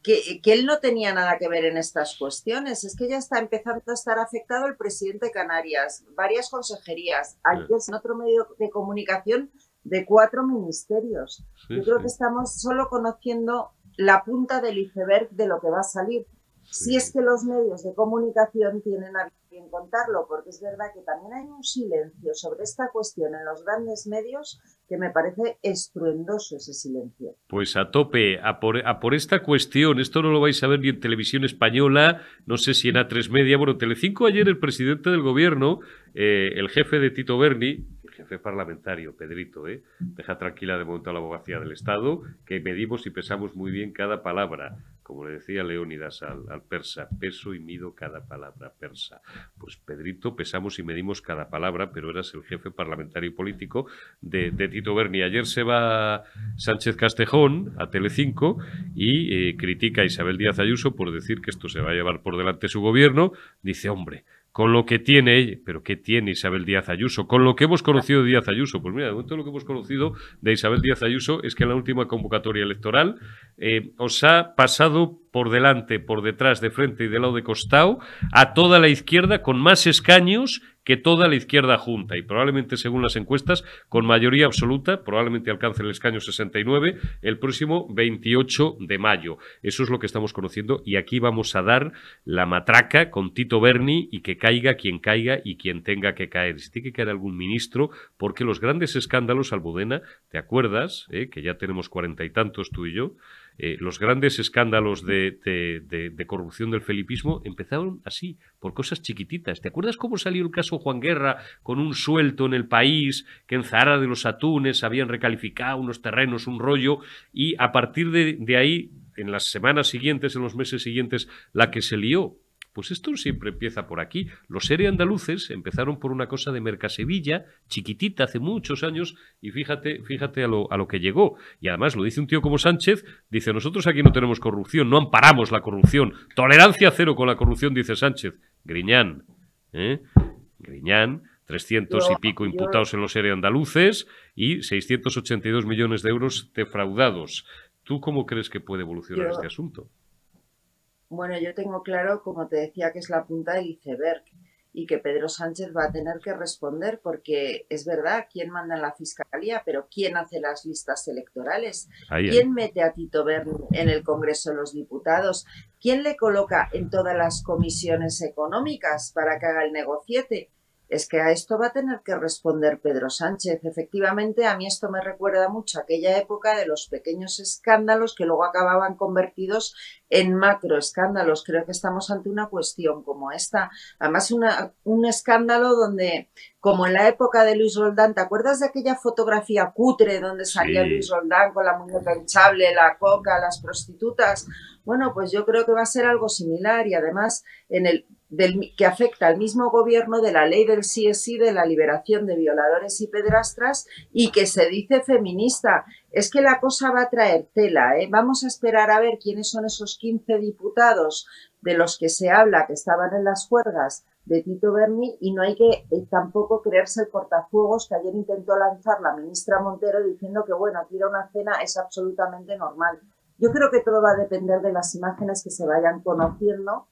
Que, que él no tenía nada que ver en estas cuestiones. Es que ya está empezando a estar afectado el presidente de Canarias, varias consejerías, en otro medio de comunicación de cuatro ministerios. Sí, Yo creo sí. que estamos solo conociendo la punta del iceberg de lo que va a salir. Sí. Si es que los medios de comunicación tienen a bien contarlo, porque es verdad que también hay un silencio sobre esta cuestión en los grandes medios que me parece estruendoso ese silencio. Pues a tope, a por, a por esta cuestión. Esto no lo vais a ver ni en Televisión Española, no sé si en A tres Media. Bueno, Telecinco ayer el presidente del gobierno, eh, el jefe de Tito Berni, jefe parlamentario, Pedrito, ¿eh? Deja tranquila de momento a la abogacía del Estado, que medimos y pesamos muy bien cada palabra. Como le decía Leónidas al, al persa, peso y mido cada palabra, persa. Pues Pedrito, pesamos y medimos cada palabra, pero eras el jefe parlamentario y político de, de Tito Berni. Ayer se va Sánchez Castejón a Telecinco y eh, critica a Isabel Díaz Ayuso por decir que esto se va a llevar por delante su gobierno. Dice, hombre, con lo que tiene ella, pero ¿qué tiene Isabel Díaz Ayuso? Con lo que hemos conocido de Díaz Ayuso, pues mira, de momento lo que hemos conocido de Isabel Díaz Ayuso es que en la última convocatoria electoral eh, os ha pasado por delante, por detrás, de frente y de lado de costado a toda la izquierda con más escaños que toda la izquierda junta y probablemente, según las encuestas, con mayoría absoluta, probablemente alcance el escaño sesenta y nueve el próximo veintiocho de mayo. Eso es lo que estamos conociendo y aquí vamos a dar la matraca con Tito Berni y que caiga quien caiga y quien tenga que caer. Si tiene que caer algún ministro, porque los grandes escándalos, Almudena, ¿te acuerdas? Eh, que ya tenemos cuarenta y tantos tú y yo. Eh, los grandes escándalos de, de, de, de corrupción del felipismo empezaron así, por cosas chiquititas. ¿Te acuerdas cómo salió el caso Juan Guerra con un suelto en El País, que en Zahara de los Atunes habían recalificado unos terrenos, un rollo, y a partir de, de ahí, en las semanas siguientes, en los meses siguientes, la que se lió? Pues esto siempre empieza por aquí. Los Ere Andaluces empezaron por una cosa de Mercasevilla, chiquitita, hace muchos años, y fíjate fíjate a lo, a lo que llegó. Y además lo dice un tío como Sánchez, dice, nosotros aquí no tenemos corrupción, no amparamos la corrupción, tolerancia cero con la corrupción, dice Sánchez. Griñán, ¿eh? Griñán, trescientos y pico imputados en los Ere Andaluces y seiscientos ochenta y dos millones de euros defraudados. ¿Tú cómo crees que puede evolucionar este asunto? Bueno, yo tengo claro, como te decía, que es la punta del iceberg y que Pedro Sánchez va a tener que responder porque es verdad, ¿quién manda en la Fiscalía? Pero ¿quién hace las listas electorales? Ahí, ¿quién ahí. mete a Tito Berni en el Congreso de los Diputados? ¿Quién le coloca en todas las comisiones económicas para que haga el negociete? Es que a esto va a tener que responder Pedro Sánchez. Efectivamente, a mí esto me recuerda mucho a aquella época de los pequeños escándalos que luego acababan convertidos en macroescándalos. Creo que estamos ante una cuestión como esta. Además, una, un escándalo donde, como en la época de Luis Roldán, ¿te acuerdas de aquella fotografía cutre donde salía sí. Luis Roldán con la muñeca hinchable, la coca, las prostitutas? Bueno, pues yo creo que va a ser algo similar y además en el... Del, que afecta al mismo gobierno de la ley del sí es sí, de la liberación de violadores y pedrastras y que se dice feminista. Es que la cosa va a traer tela, ¿eh? Vamos a esperar a ver quiénes son esos quince diputados de los que se habla que estaban en las juergas de Tito Berni y no hay que eh, tampoco creerse el cortafuegos que ayer intentó lanzar la ministra Montero diciendo que bueno, aquí era una cena, es absolutamente normal. Yo creo que todo va a depender de las imágenes que se vayan conociendo.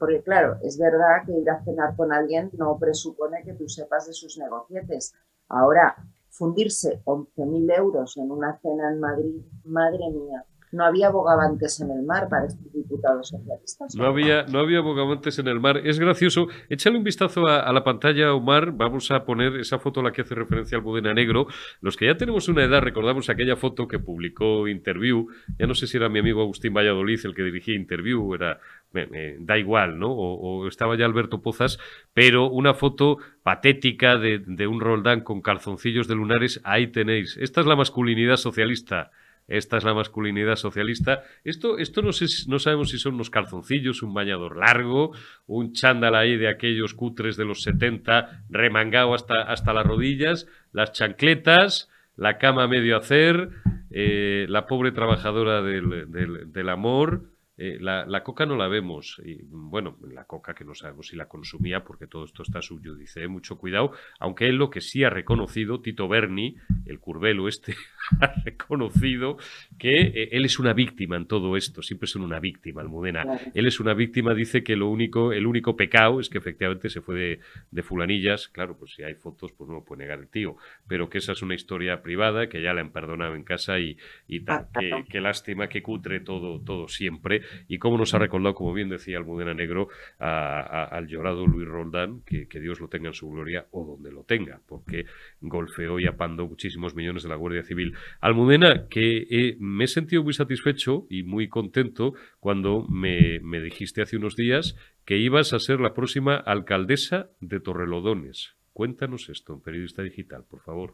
Porque claro, es verdad que ir a cenar con alguien no presupone que tú sepas de sus negocietes. Ahora, fundirse once mil euros en una cena en Madrid, madre mía, no había bogavantes en el mar para estos diputados socialistas. No había, no había bogavantes en el mar. Es gracioso. Échale un vistazo a, a la pantalla, Omar. Vamos a poner esa foto a la que hace referencia Almudena Negro. Los que ya tenemos una edad recordamos aquella foto que publicó Interview. Ya no sé si era mi amigo Agustín Valladolid el que dirigía Interview, era... Me, me, da igual, ¿no? O, o estaba ya Alberto Pozas, pero una foto patética de, de un Roldán con calzoncillos de lunares, ahí tenéis. Esta es la masculinidad socialista. Esta es la masculinidad socialista. Esto, esto no, sé, no sabemos si son unos calzoncillos, un bañador largo, un chándal ahí de aquellos cutres de los setenta, remangado hasta, hasta las rodillas, las chancletas, la cama a medio hacer, eh, la pobre trabajadora del, del, del amor... Eh, la, la coca no la vemos, y, bueno, la coca que no sabemos si la consumía porque todo esto está subyudice, ¿eh? Mucho cuidado, aunque él lo que sí ha reconocido, Tito Berni, el curvelo este, ha reconocido que eh, él es una víctima en todo esto, siempre son una víctima, Almudena, claro. Él es una víctima, dice que lo único, el único pecado es que efectivamente se fue de, de fulanillas, claro, pues si hay fotos pues no lo puede negar el tío, pero que esa es una historia privada, que ya la han perdonado en casa y, y tal, ah, claro. Qué, qué lástima, qué cutre todo, todo siempre. Y cómo nos ha recordado, como bien decía Almudena Negro, a, a, al llorado Luis Roldán, que, que Dios lo tenga en su gloria o donde lo tenga, porque golfeó y apandó muchísimos millones de la Guardia Civil. Almudena, que eh, me he sentido muy satisfecho y muy contento cuando me, me dijiste hace unos días que ibas a ser la próxima alcaldesa de Torrelodones. Cuéntanos esto en Periodista Digital, por favor.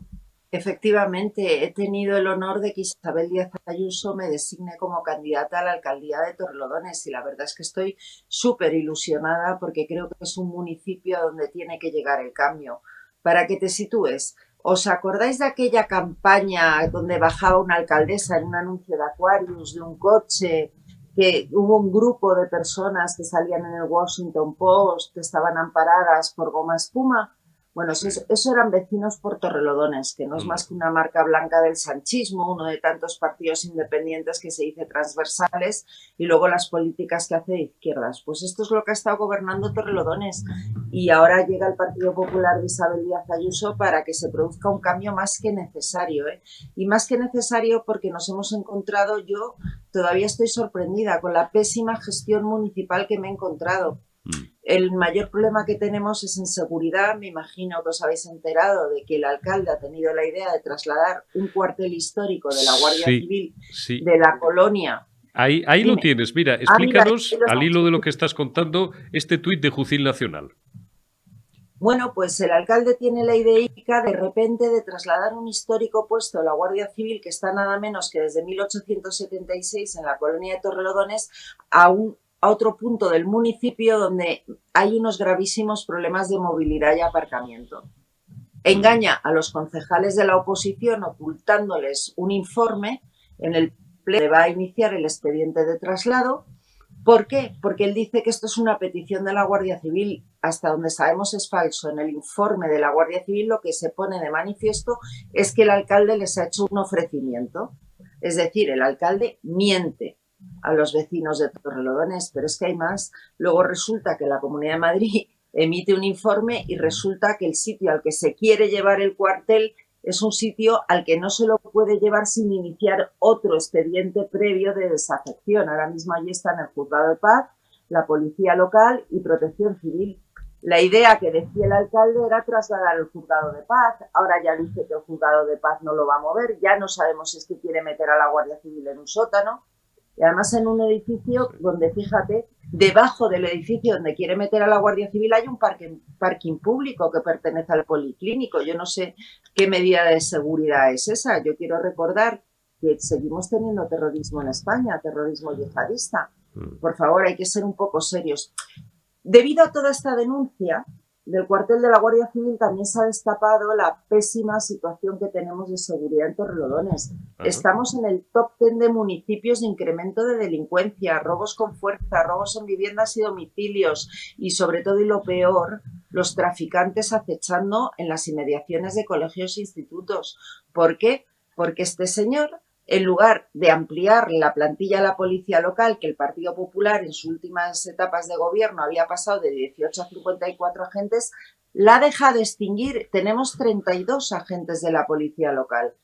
Efectivamente, he tenido el honor de que Isabel Díaz Ayuso me designe como candidata a la alcaldía de Torrelodones y la verdad es que estoy súper ilusionada porque creo que es un municipio donde tiene que llegar el cambio. Para que te sitúes, ¿os acordáis de aquella campaña donde bajaba una alcaldesa en un anuncio de Aquarius, de un coche, que hubo un grupo de personas que salían en el Washington Post, que estaban amparadas por goma espuma? Bueno, eso, eso eran vecinos por Torrelodones, que no es más que una marca blanca del sanchismo, uno de tantos partidos independientes que se dice transversales y luego las políticas que hace de izquierdas. Pues esto es lo que ha estado gobernando Torrelodones y ahora llega el Partido Popular de Isabel Díaz Ayuso para que se produzca un cambio más que necesario, ¿eh? Y más que necesario porque nos hemos encontrado, yo todavía estoy sorprendida con la pésima gestión municipal que me he encontrado. El mayor problema que tenemos es en seguridad. Me imagino que os habéis enterado de que el alcalde ha tenido la idea de trasladar un cuartel histórico de la Guardia sí, Civil sí. de la colonia. Ahí, ahí lo tienes. Mira, explícanos, al hilo de lo que estás contando, este tuit de Jucil Nacional. Bueno, pues el alcalde tiene la idea de repente de trasladar un histórico puesto de la Guardia Civil que está nada menos que desde mil ochocientos setenta y seis en la colonia de Torrelodones a un a otro punto del municipio donde hay unos gravísimos problemas de movilidad y aparcamiento. Engaña a los concejales de la oposición ocultándoles un informe en el pleno va a iniciar el expediente de traslado. ¿Por qué? Porque él dice que esto es una petición de la Guardia Civil. Hasta donde sabemos es falso. En el informe de la Guardia Civil lo que se pone de manifiesto es que el alcalde les ha hecho un ofrecimiento. Es decir, el alcalde miente a los vecinos de Torrelodones, pero es que hay más. Luego resulta que la Comunidad de Madrid emite un informe y resulta que el sitio al que se quiere llevar el cuartel es un sitio al que no se lo puede llevar sin iniciar otro expediente previo de desafección. Ahora mismo allí están el Juzgado de Paz, la Policía Local y Protección Civil. La idea que decía el alcalde era trasladar el Juzgado de Paz. Ahora ya dice que el Juzgado de Paz no lo va a mover. Ya no sabemos si es que quiere meter a la Guardia Civil en un sótano. Y además en un edificio donde, fíjate, debajo del edificio donde quiere meter a la Guardia Civil hay un parque, parking público que pertenece al Policlínico. Yo no sé qué medida de seguridad es esa. Yo quiero recordar que seguimos teniendo terrorismo en España, terrorismo yihadista. Por favor, hay que ser un poco serios. Debido a toda esta denuncia del cuartel de la Guardia Civil también se ha destapado la pésima situación que tenemos de seguridad en Torrelodones. Ajá. Estamos en el top diez de municipios de incremento de delincuencia, robos con fuerza, robos en viviendas y domicilios y sobre todo y lo peor, los traficantes acechando en las inmediaciones de colegios e institutos. ¿Por qué? Porque este señor, en lugar de ampliar la plantilla de la policía local, que el Partido Popular en sus últimas etapas de gobierno había pasado de dieciocho a cincuenta y cuatro agentes, la deja de extinguir. Tenemos treinta y dos agentes de la policía local.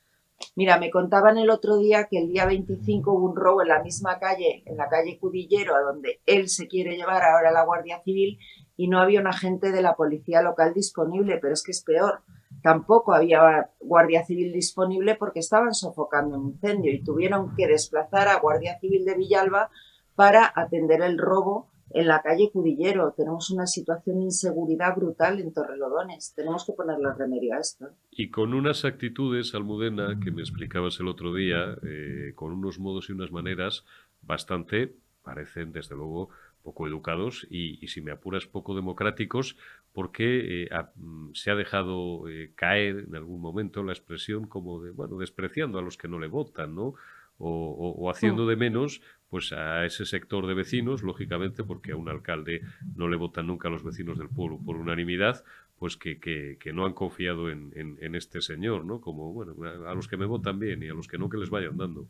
Mira, me contaban el otro día que el día veinticinco hubo un robo en la misma calle, en la calle Cudillero, a donde él se quiere llevar ahora la Guardia Civil y no había un agente de la policía local disponible, pero es que es peor. Tampoco había Guardia Civil disponible porque estaban sofocando un incendio y tuvieron que desplazar a Guardia Civil de Villalba para atender el robo en la calle Cudillero. Tenemos una situación de inseguridad brutal en Torrelodones. Tenemos que ponerle remedio a esto. Y con unas actitudes, Almudena, que me explicabas el otro día, eh, con unos modos y unas maneras bastante, parecen desde luego, poco educados y, y, si me apuras, poco democráticos, porque eh, a, se ha dejado eh, caer en algún momento la expresión como de, bueno, despreciando a los que no le votan, ¿no? O, o, o haciendo de menos pues a ese sector de vecinos, lógicamente, porque a un alcalde no le votan nunca a los vecinos del pueblo por unanimidad, pues que, que, que no han confiado en, en, en este señor, ¿no? Como, bueno, a, a los que me votan bien y a los que no, que les vayan dando.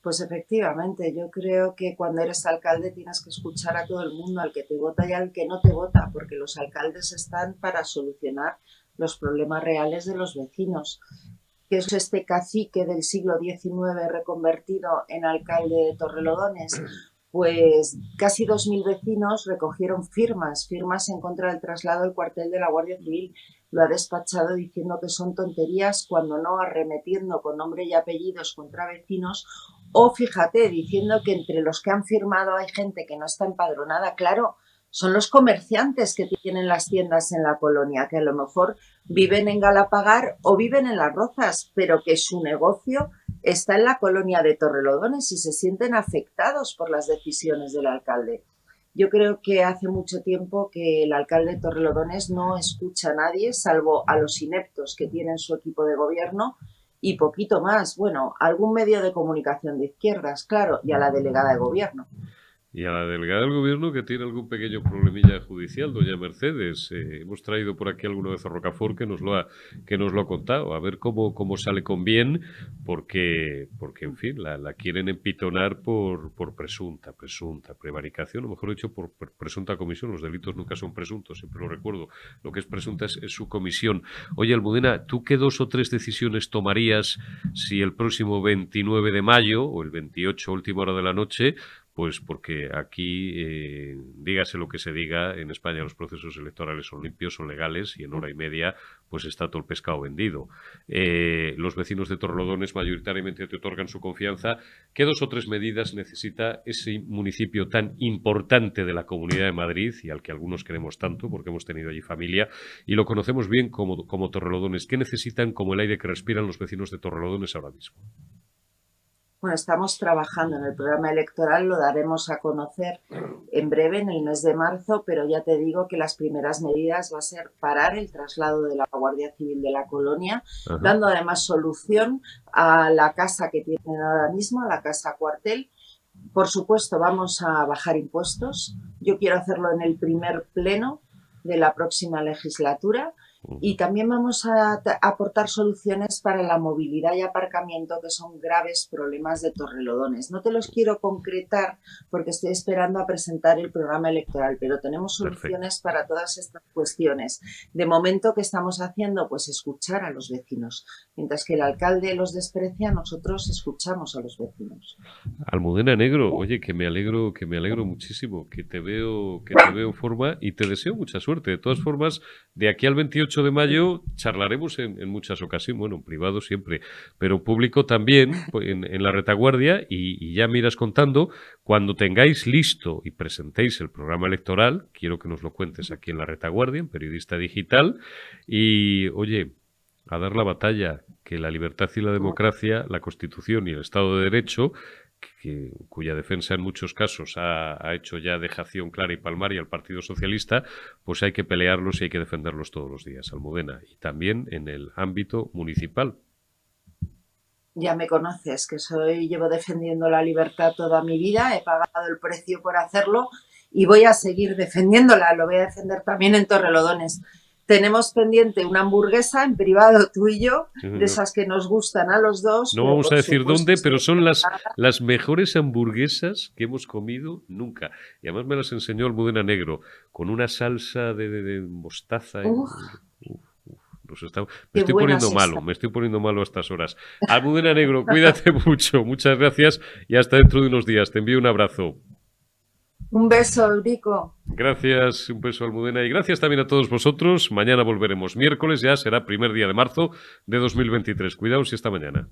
Pues efectivamente, yo creo que cuando eres alcalde tienes que escuchar a todo el mundo, al que te vota y al que no te vota, porque los alcaldes están para solucionar los problemas reales de los vecinos. Que es este cacique del siglo diecinueve reconvertido en alcalde de Torrelodones, pues casi dos mil vecinos recogieron firmas, firmas en contra del traslado del cuartel de la Guardia Civil. Lo ha despachado diciendo que son tonterías, cuando no arremetiendo con nombre y apellidos contra vecinos. O fíjate, diciendo que entre los que han firmado hay gente que no está empadronada. Claro, son los comerciantes que tienen las tiendas en la colonia, que a lo mejor viven en Galapagar o viven en Las Rozas, pero que su negocio está en la colonia de Torrelodones y se sienten afectados por las decisiones del alcalde. Yo creo que hace mucho tiempo que el alcalde de Torrelodones no escucha a nadie, salvo a los ineptos que tienen su equipo de gobierno y poquito más, bueno, algún medio de comunicación de izquierdas, claro, y a la delegada de gobierno. Y a la delegada del gobierno que tiene algún pequeño problemilla judicial, doña Mercedes. Eh, hemos traído por aquí alguno de Zorrocafort que nos lo ha, que nos lo ha contado. A ver cómo, cómo sale con bien, porque, porque en fin, la, la quieren empitonar por, por presunta, presunta prevaricación, o mejor dicho, por presunta comisión. Los delitos nunca son presuntos, siempre lo recuerdo. Lo que es presunta es, es su comisión. Oye, Almudena, ¿tú qué dos o tres decisiones tomarías si el próximo veintinueve de mayo o el veintiocho, última hora de la noche, pues porque aquí, eh, dígase lo que se diga, en España los procesos electorales son limpios, son legales y en hora y media pues está todo el pescado vendido. Eh, los vecinos de Torrelodones mayoritariamente te otorgan su confianza. ¿Qué dos o tres medidas necesita ese municipio tan importante de la Comunidad de Madrid y al que algunos queremos tanto porque hemos tenido allí familia y lo conocemos bien como, como Torrelodones? ¿Qué necesitan como el aire que respiran los vecinos de Torrelodones ahora mismo? Bueno, estamos trabajando en el programa electoral, lo daremos a conocer en breve, en el mes de marzo, pero ya te digo que las primeras medidas va a ser parar el traslado de la Guardia Civil de la colonia, ajá, dando además solución a la casa que tienen ahora mismo, a la casa cuartel. Por supuesto, vamos a bajar impuestos. Yo quiero hacerlo en el primer pleno de la próxima legislatura. Y también vamos a aportar soluciones para la movilidad y aparcamiento, que son graves problemas de Torrelodones. No te los quiero concretar porque estoy esperando a presentar el programa electoral, pero tenemos soluciones, perfecto, para todas estas cuestiones. De momento, ¿qué estamos haciendo? Pues escuchar a los vecinos. Mientras que el alcalde los desprecia, nosotros escuchamos a los vecinos. Almudena Negro, oye, que me alegro, que me alegro muchísimo, que te veo, que te veo en forma y te deseo mucha suerte. De todas formas, de aquí al veintiocho de mayo charlaremos en, en muchas ocasiones, bueno, en privado siempre, pero público también, en, en La Retaguardia, y, y ya me irás contando. Cuando tengáis listo y presentéis el programa electoral, quiero que nos lo cuentes aquí en La Retaguardia, en Periodista Digital, y oye, a dar la batalla, que la libertad y la democracia, la Constitución y el Estado de Derecho, que, cuya defensa en muchos casos ha, ha hecho ya dejación clara y palmaria al Partido Socialista, pues hay que pelearlos y hay que defenderlos todos los días, Almudena, y también en el ámbito municipal. Ya me conoces, que soy, llevo defendiendo la libertad toda mi vida, he pagado el precio por hacerlo y voy a seguir defendiéndola, lo voy a defender también en Torrelodones. Tenemos pendiente una hamburguesa en privado, tú y yo, de esas que nos gustan a los dos. No vamos a decir dónde, pero son las, las mejores hamburguesas que hemos comido nunca. Y además me las enseñó Almudena Negro, con una salsa de, de, de mostaza. Uf. Uf, uf, nos está, me Qué estoy poniendo malo, están. me estoy poniendo malo a estas horas. Almudena Negro, cuídate mucho, muchas gracias y hasta dentro de unos días. Te envío un abrazo. Un beso, Eurico. Gracias, un beso, Almudena, y gracias también a todos vosotros. Mañana volveremos miércoles, ya será primer día de marzo de dos mil veintitrés. Cuidaos y hasta mañana.